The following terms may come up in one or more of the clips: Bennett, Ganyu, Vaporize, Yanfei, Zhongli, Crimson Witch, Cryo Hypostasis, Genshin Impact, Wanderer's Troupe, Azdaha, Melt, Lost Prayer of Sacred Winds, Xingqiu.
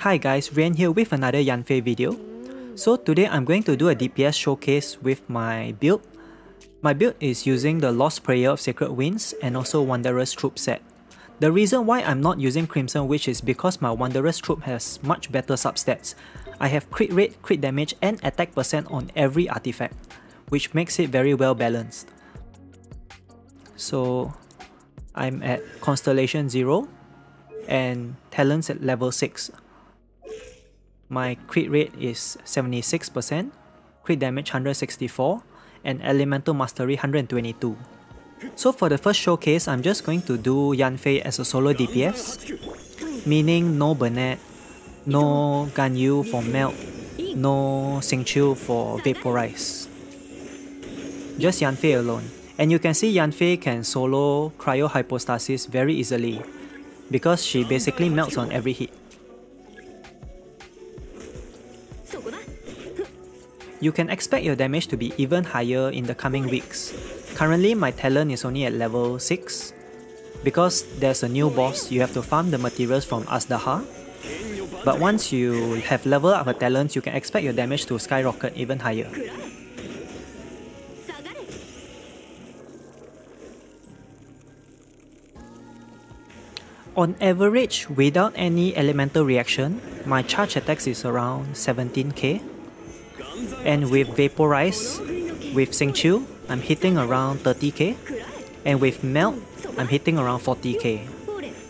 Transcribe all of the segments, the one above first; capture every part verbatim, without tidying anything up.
Hi guys, Ren here with another Yanfei video. So today I'm going to do a D P S showcase with my build. My build is using the Lost Prayer of Sacred Winds and also Wanderer's Troupe set. The reason why I'm not using Crimson Witch is because my Wanderer's Troupe has much better substats. I have crit rate, crit damage and attack percent on every artifact, which makes it very well balanced. So I'm at Constellation zero and Talents at level six. My crit rate is seventy-six percent, crit damage one hundred sixty-four and Elemental Mastery one hundred twenty-two. So for the first showcase, I'm just going to do Yanfei as a solo D P S, meaning no Bennett, no Ganyu for Melt, no Xingqiu for Vaporize. Just Yanfei alone. And you can see Yanfei can solo Cryo Hypostasis very easily, because she basically melts on every hit. You can expect your damage to be even higher in the coming weeks. Currently my talent is only at level six, because there's a new boss you have to farm the materials from Azdaha. But once you have leveled up a talent, you can expect your damage to skyrocket even higher. On average, without any elemental reaction, my charge attacks is around seventeen K. And with Vaporize, with Xingqiu, I'm hitting around thirty K. And with Melt, I'm hitting around forty K.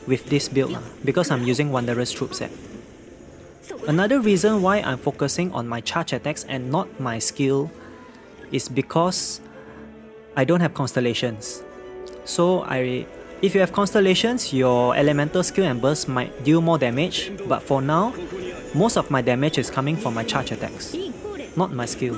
With this build, because I'm using Wanderer's Troupe set. Another reason why I'm focusing on my charge attacks and not my skill is because I don't have constellations. So I... If you have constellations, your elemental skill and burst might deal more damage, but for now, most of my damage is coming from my charge attacks, not my skill.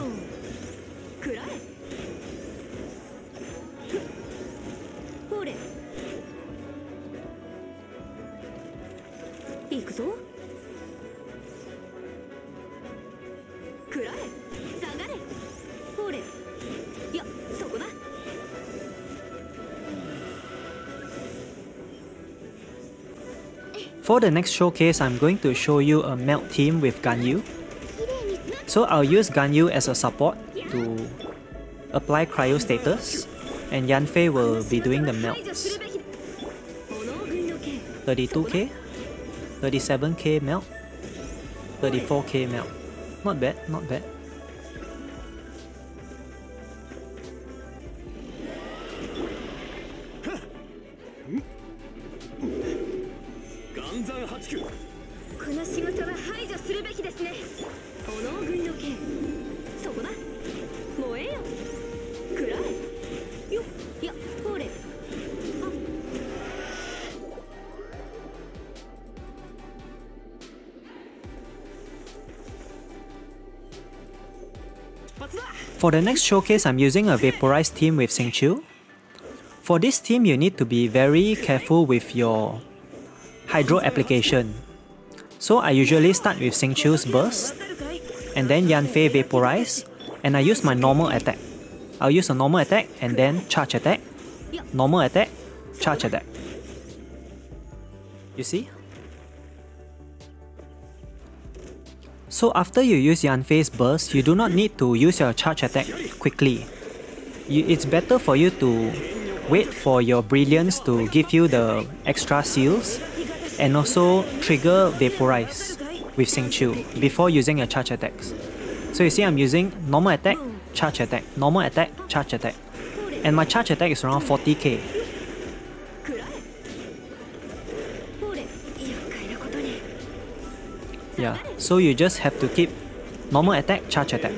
For the next showcase, I'm going to show you a Melt team with Ganyu. So I'll use Ganyu as a support to apply Cryo status, and Yanfei will be doing the Melts. thirty-two K, thirty-seven K Melt, thirty-four K Melt. Not bad, not bad. For the next showcase, I'm using a Vaporize team with Xingqiu. For this team, you need to be very careful with your Hydro application. So I usually start with Xingqiu's burst, and then Yanfei Vaporize, and I use my normal attack. I'll use a normal attack and then charge attack, normal attack, charge attack. You see? So after you use Yanfei's burst, you do not need to use your charge attack quickly. You, it's better for you to wait for your brilliance to give you the extra seals, and also trigger Vaporize with Xingqiu before using your charge attacks. So you see I'm using normal attack, charge attack, normal attack, charge attack. And my charge attack is around forty K. Yeah, so you just have to keep normal attack, charge attack.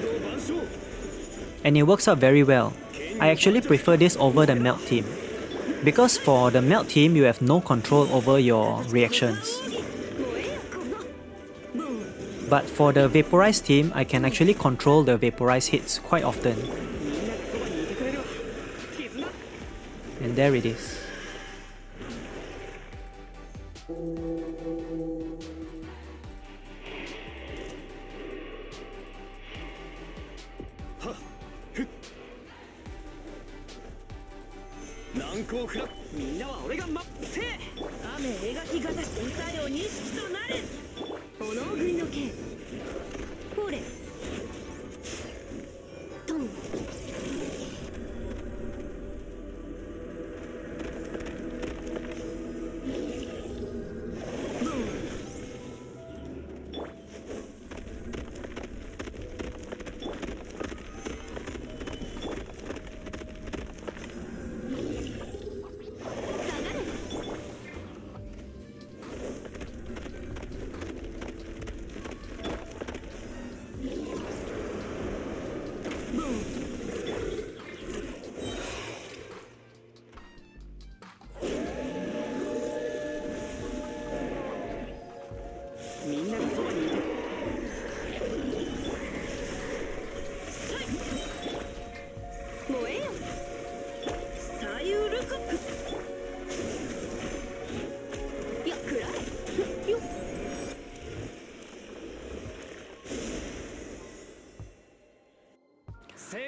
And it works out very well. I actually prefer this over the Melt team, because for the Melt team, you have no control over your reactions. But for the Vaporize team, I can actually control the Vaporize hits quite often. And there it is.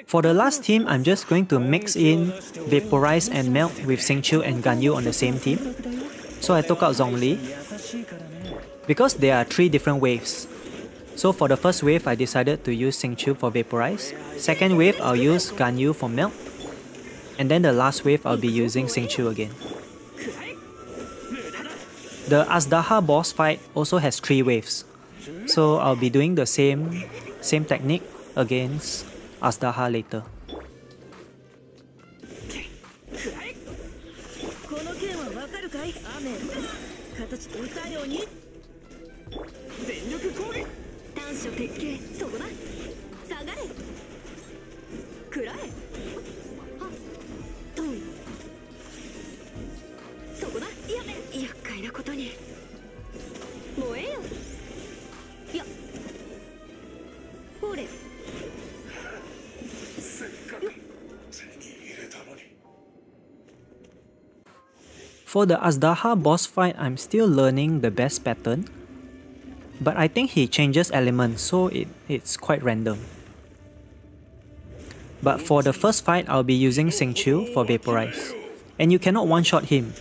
For the last team, I'm just going to mix in Vaporize and Melt with Xingqiu and Ganyu on the same team. So I took out Zhongli because there are three different waves. So for the first wave, I decided to use Xingqiu for Vaporize. Second wave, I'll use Ganyu for Melt. And then the last wave, I'll be using Xingqiu again. The Azdaha boss fight also has three waves. So I'll be doing the same, same technique against Azdaha later. For the Azdaha boss fight, I'm still learning the best pattern, but I think he changes elements, so it, it's quite random. But for the first fight, I'll be using Xingqiu for Vaporize, and you cannot one-shot him.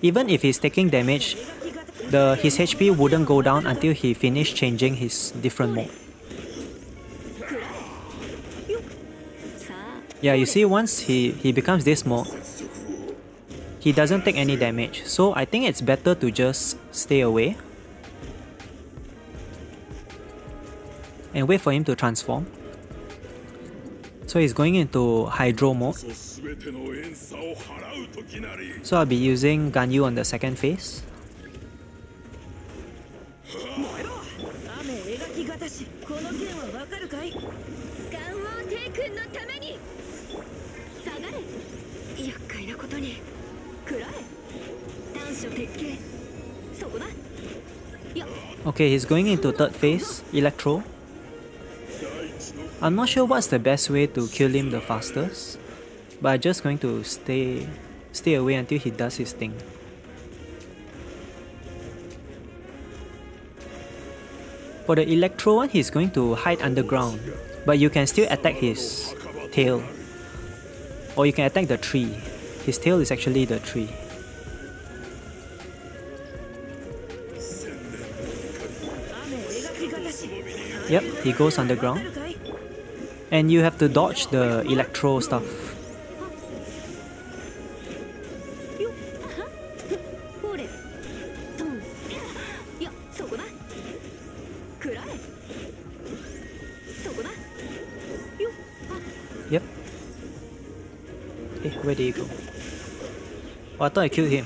Even if he's taking damage, the, his H P wouldn't go down until he finished changing his different mode. Yeah, you see, once he, he becomes this mode, he doesn't take any damage, so I think it's better to just stay away and wait for him to transform. So he's going into Hydro mode. So I'll be using Ganyu on the second phase. Okay, he's going into third phase, Electro. I'm not sure what's the best way to kill him the fastest, but I'm just going to stay stay away until he does his thing. For the Electro one, he's going to hide underground, but you can still attack his tail. Or you can attack the tree. His tail is actually the tree. Yep, he goes underground. And you have to dodge the Electro stuff. Yep. Hey, where did he go? Oh, I thought I killed him.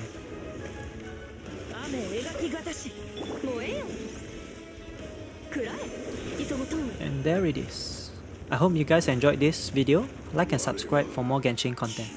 And there it is. I hope you guys enjoyed this video. Like and subscribe for more Genshin content.